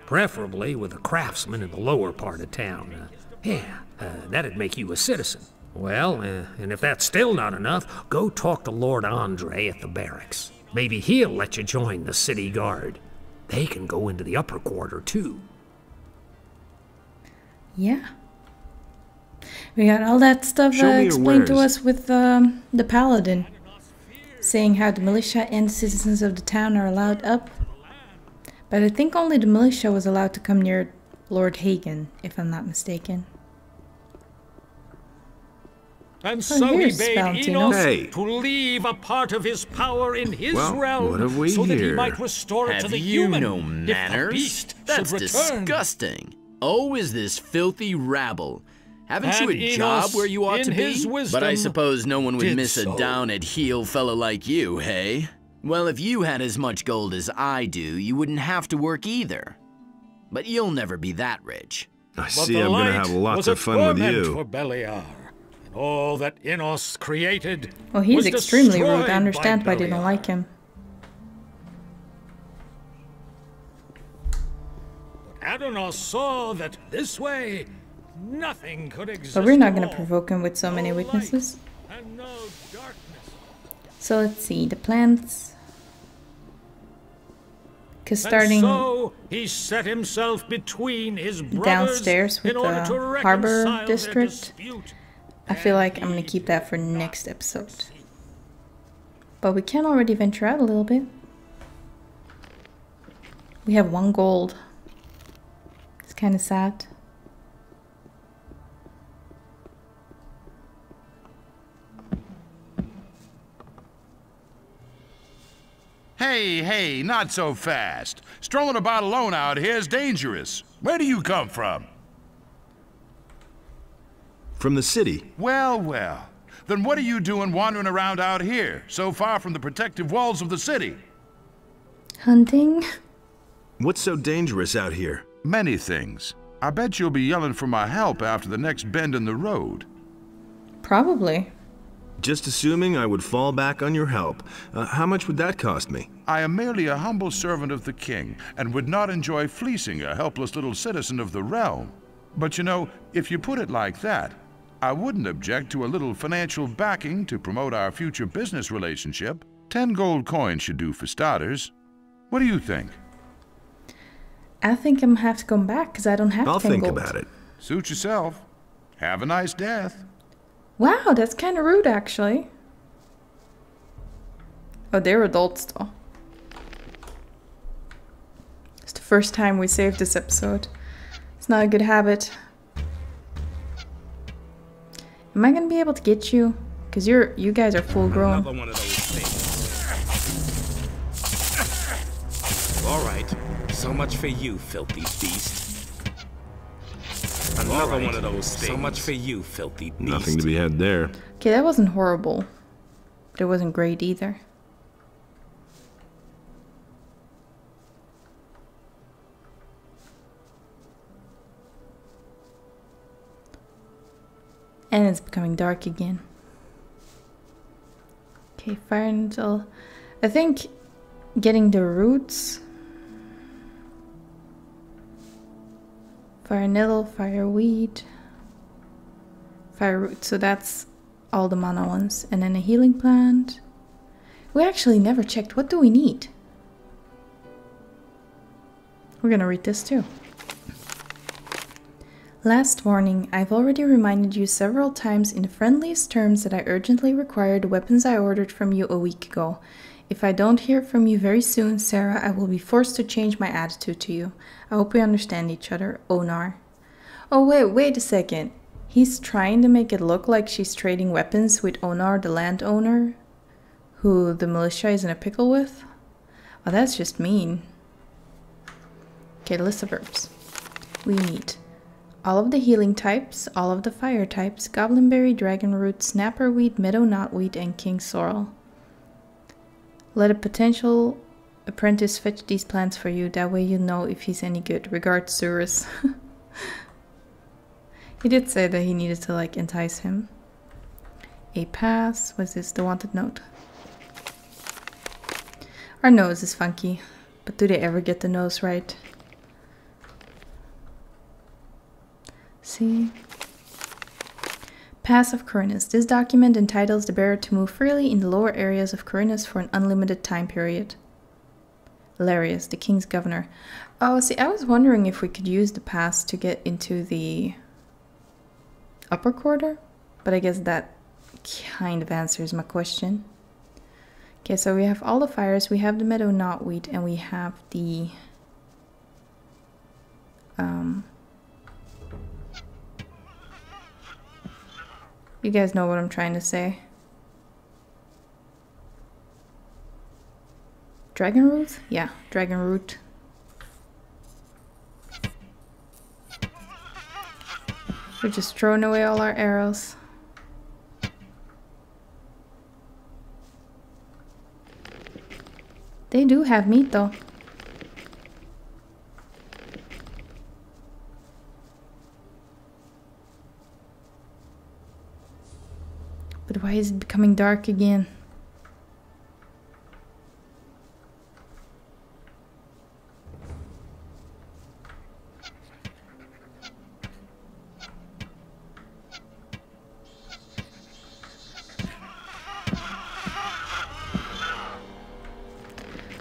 preferably with a craftsman in the lower part of town. Uh, yeah, uh, that'd make you a citizen. Well, uh, and if that's still not enough, go talk to Lord Andre at the barracks. Maybe he'll let you join the city guard. They can go into the upper quarter, too. Yeah. We got all that stuff uh, explained to us with um, the paladin, saying how the militia and citizens of the town are allowed up. But I think only the militia was allowed to come near Lord Hagen, if I'm not mistaken. And so oh, he bade Innos hey. to leave a part of his power in his well, realm what have we so here? that he might restore have it to the you human. No manners? If the beast That's should return. disgusting. Oh, is this filthy rabble? Haven't and you a Innos, job where you ought to be? But I suppose no one would miss so. a down-at-heel fellow like you, hey? Well, if you had as much gold as I do, you wouldn't have to work either. But you'll never be that rich. I see I'm gonna have lots of fun with you. For Beliar, and all that Innos created. Well, he's extremely rude. I understand why I didn't like him. But Adanos saw that this way nothing could exist. But we're not gonna provoke him with so many weaknesses. And no darkness. So let's see the plants. Cause starting and so he set himself between his downstairs with the harbor district. I feel like I'm gonna keep that for next episode. But we can already venture out a little bit. We have one gold. It's kind of sad. Hey, hey, not so fast. Strolling about alone out here is dangerous. Where do you come from? From the city. Well, well. Then what are you doing wandering around out here, so far from the protective walls of the city? Hunting. What's so dangerous out here? Many things. I bet you'll be yelling for my help after the next bend in the road. Probably. Just assuming I would fall back on your help, uh, how much would that cost me? I am merely a humble servant of the king, and would not enjoy fleecing a helpless little citizen of the realm. But you know, if you put it like that, I wouldn't object to a little financial backing to promote our future business relationship. Ten gold coins should do for starters. What do you think? I think I'm gonna have to come back, because I don't have ten gold. I'll think about it. Suit yourself. Have a nice death. Wow, that's kind of rude, actually. Oh, they're adults, though. It's the first time we saved this episode. It's not a good habit. Am I gonna be able to get you? Cause you're, you guys are full grown. Another one of those things. All right, so much for you, filthy beast. Another right. one of those things. So much for you, filthy beast. Nothing to be had there. Okay, that wasn't horrible. But it wasn't great either. And it's becoming dark again. Okay, fire until... I think getting the roots... Fire nettle, fireweed... Fire root, so that's all the mana ones. And then a healing plant. We actually never checked, what do we need? We're gonna read this too. Last warning, I've already reminded you several times in the friendliest terms that I urgently require the weapons I ordered from you a week ago. If I don't hear from you very soon, Sarah, I will be forced to change my attitude to you. I hope we understand each other, Onar. Oh wait, wait a second. He's trying to make it look like she's trading weapons with Onar the landowner, who the militia is in a pickle with? Oh, that's just mean. Okay, list of herbs. We need... all of the healing types, all of the fire types, goblinberry, dragonroot, snapperweed, meadow knotweed, and king sorrel. Let a potential apprentice fetch these plants for you, that way you know if he's any good. Regards, Xorus. He did say that he needed to, like, entice him. A pass. Was this the wanted note? Our nose is funky, but do they ever get the nose right? See. Pass of Khorinis. This document entitles the bearer to move freely in the lower areas of Khorinis for an unlimited time period. Larius, the king's governor. Oh, see, I was wondering if we could use the pass to get into the upper quarter, but I guess that kind of answers my question. Okay, so we have all the fires, we have the meadow knotweed, and we have the... Um... You guys know what I'm trying to say. Dragon root? Yeah, dragon root. We're just throwing away all our arrows. They do have meat though. But why is it becoming dark again?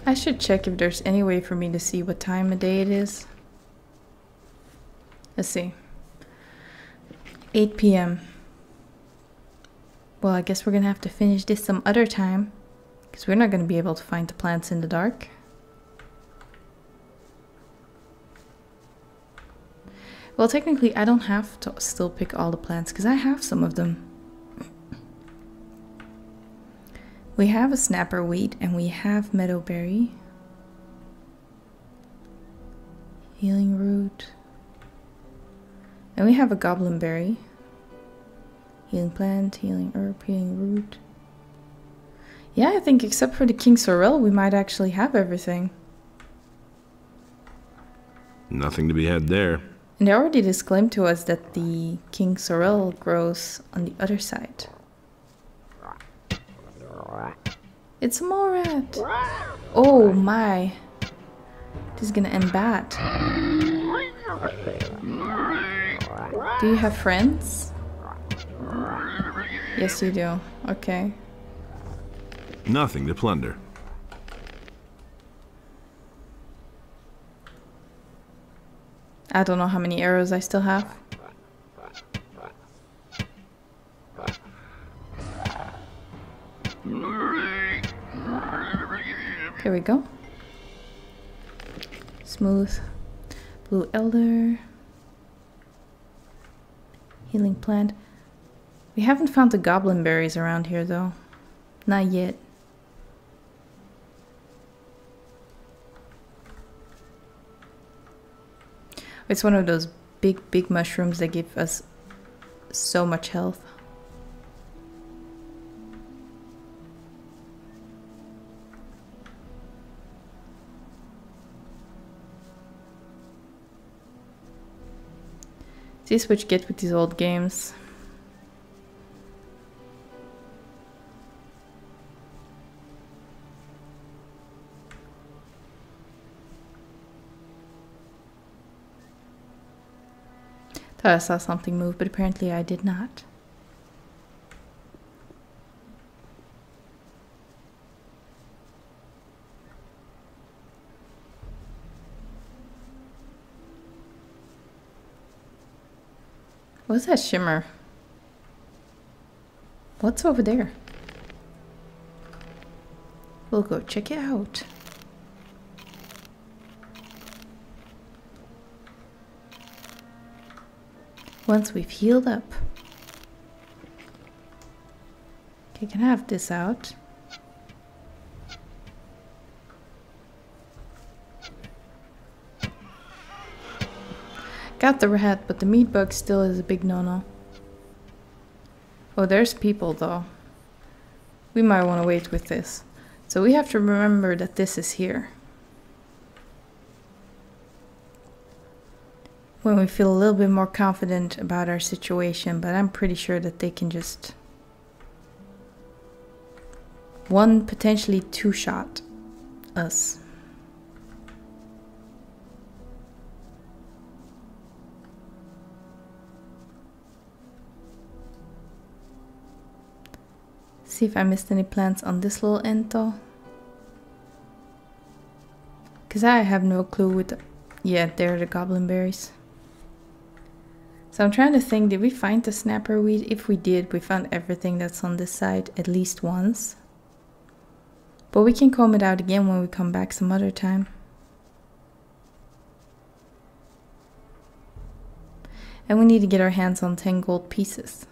I should check if there's any way for me to see what time of day it is. Let's see. eight P M Well, I guess we're gonna have to finish this some other time, because we're not gonna be able to find the plants in the dark. Well, technically I don't have to still pick all the plants, because I have some of them. We have a snapper weed and we have meadowberry. Healing root. And we have a goblinberry. Healing plant, healing herb, healing root. Yeah, I think except for the king sorrel, we might actually have everything. Nothing to be had there. And they already disclaimed to us that the king sorrel grows on the other side. It's a mole rat. Oh my. This is gonna end bad. Do you have friends? Yes, you do. Okay. Nothing to plunder. I don't know how many arrows I still have. Here we go. Smooth. Blue Elder. Healing plant. We haven't found the goblin berries around here though. Not yet. It's one of those big, big mushrooms that give us so much health. This is what you get with these old games. Thought I saw something move, but apparently I did not. What's that shimmer? What's over there? We'll go check it out. Once we've healed up. Okay, can I have this out? Got the rat, but the meat bug still is a big no-no. Oh, there's people though. We might want to wait with this. So we have to remember that this is here. When we feel a little bit more confident about our situation, but I'm pretty sure that they can just... one, potentially two-shot us. See if I missed any plants on this little end though. Because I have no clue with the... yeah, there are the goblin berries. So I'm trying to think, did we find the snapper weed? If we did, we found everything that's on this side at least once. But we can comb it out again when we come back some other time. And we need to get our hands on ten gold pieces.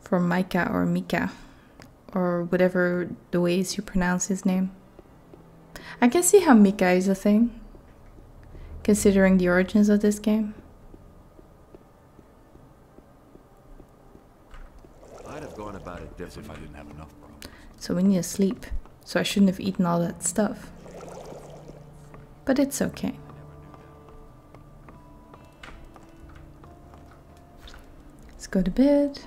For Micah or Mika. Or whatever the ways you pronounce his name. I can see how Mika is a thing, considering the origins of this game. I'd have gone about it this if I didn't have enough problems. So we need to sleep. So I shouldn't have eaten all that stuff. But it's okay. Let's go to bed.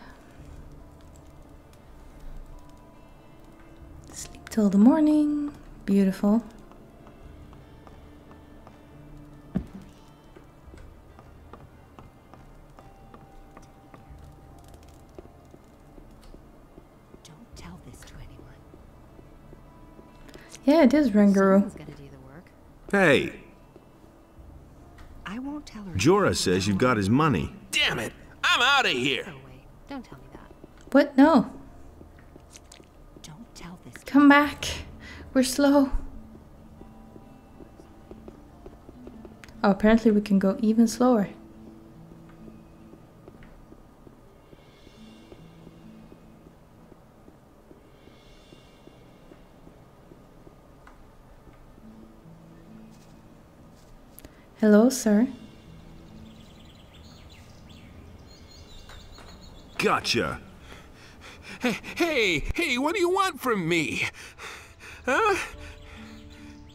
Till the morning. Beautiful. Don't tell this to anyone. Yeah, it is Rengaru. Hey. I won't tell her. Jora says you've got his money. Damn it! I'm out of here. No way. Don't tell me that. What? No. Come back. We're slow. Oh, apparently we can go even slower. Hello, sir. Gotcha. Hey, hey, hey, what do you want from me? Huh?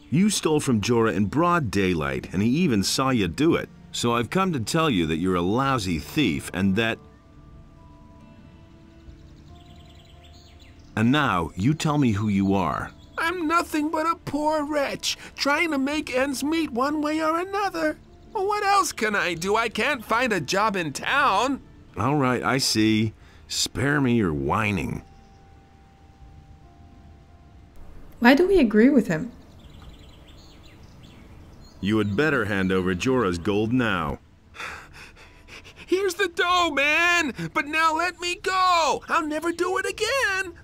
You stole from Jora in broad daylight, and he even saw you do it. So I've come to tell you that you're a lousy thief, and that... and now, you tell me who you are. I'm nothing but a poor wretch, trying to make ends meet one way or another. Well, what else can I do? I can't find a job in town. All right, I see. Spare me your whining. Why do we agree with him? You had better hand over Jora's gold now. Here's the dough, man! But now let me go! I'll never do it again!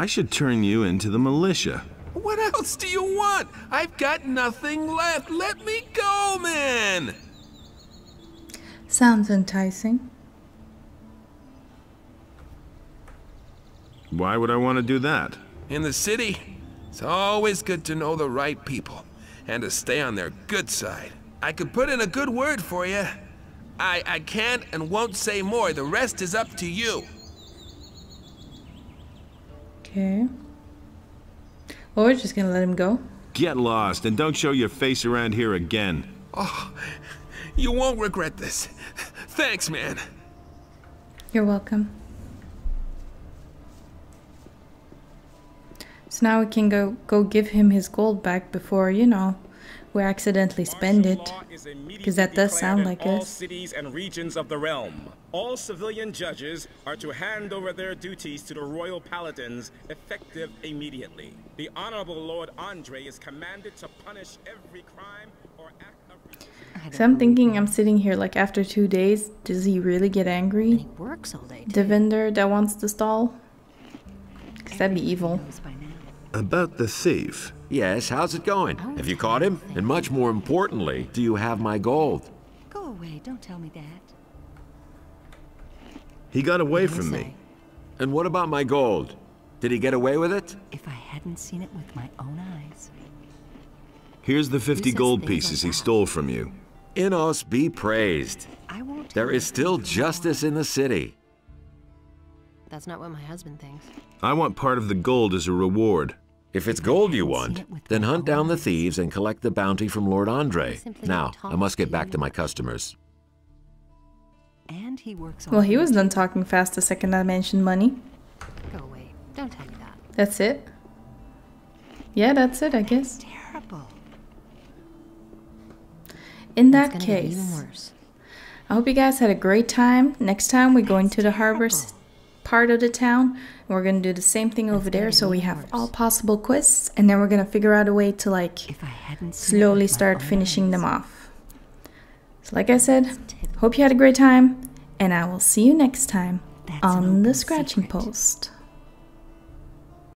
I should turn you into the militia. What else do you want? I've got nothing left. Let me go, man! Sounds enticing. Why would I want to do that? In the city, it's always good to know the right people and to stay on their good side. I could put in a good word for you. I, I can't and won't say more. The rest is up to you. Okay. Well, we're just gonna let him go. Get lost and don't show your face around here again. Oh, you won't regret this. Thanks, man. You're welcome. So now we can go go give him his gold back before, you know, we accidentally spend it, because that does sound like us. All cities and regions of the realm, all civilian judges are to hand over their duties to the royal paladins, effective immediately. The Honorable Lord Andre is commanded to punish every crime or act of. So I'm thinking, I'm sitting here like after two days, does he really get angry? He works all day. The vendor that wants to stall, because that'd be evil. About the thief. Yes, how's it going? Have you caught him? And much more importantly, do you have my gold? Go away, don't tell me that. He got away from me. And what about my gold? Did he get away with it? If I hadn't seen it with my own eyes. Here's the fifty gold pieces he stole from you. Innos, be praised. I won't. There is still justice in the city. That's not what my husband thinks. I want part of the gold as a reward. If it's gold you want, then hunt down the thieves and collect the bounty from Lord Andre. Now, I must get back to my customers. And he works on. Well, he was done talking fast the second I mentioned money. Go away. Don't tell me that. That's it? Yeah, that's it, I guess. That's terrible. In that case, even worse. I hope you guys had a great time. Next time we're going to the harbors part of the town, and we're gonna do the same thing over there, so we have all possible quests, and then we're gonna figure out a way to like slowly start finishing them off. So like I said, hope you had a great time, and I will see you next time on the Scratching Post.